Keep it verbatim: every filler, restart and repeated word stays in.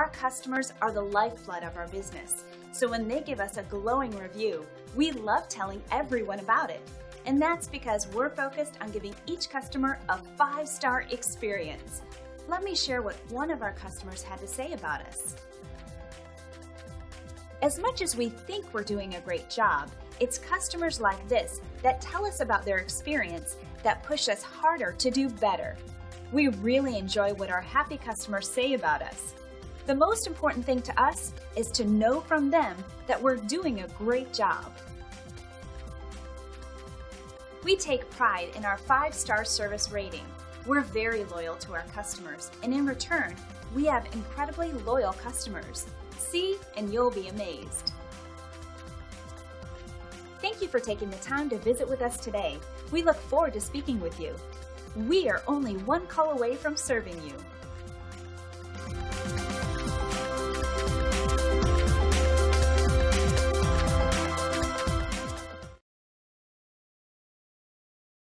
Our customers are the lifeblood of our business, so when they give us a glowing review, we love telling everyone about it. And that's because we're focused on giving each customer a five-star experience. Let me share what one of our customers had to say about us. As much as we think we're doing a great job, it's customers like this that tell us about their experience that push us harder to do better. We really enjoy what our happy customers say about us. The most important thing to us is to know from them that we're doing a great job. We take pride in our five-star service rating. We're very loyal to our customers, and in return, we have incredibly loyal customers. See, and you'll be amazed. Thank you for taking the time to visit with us today. We look forward to speaking with you. We are only one call away from serving you.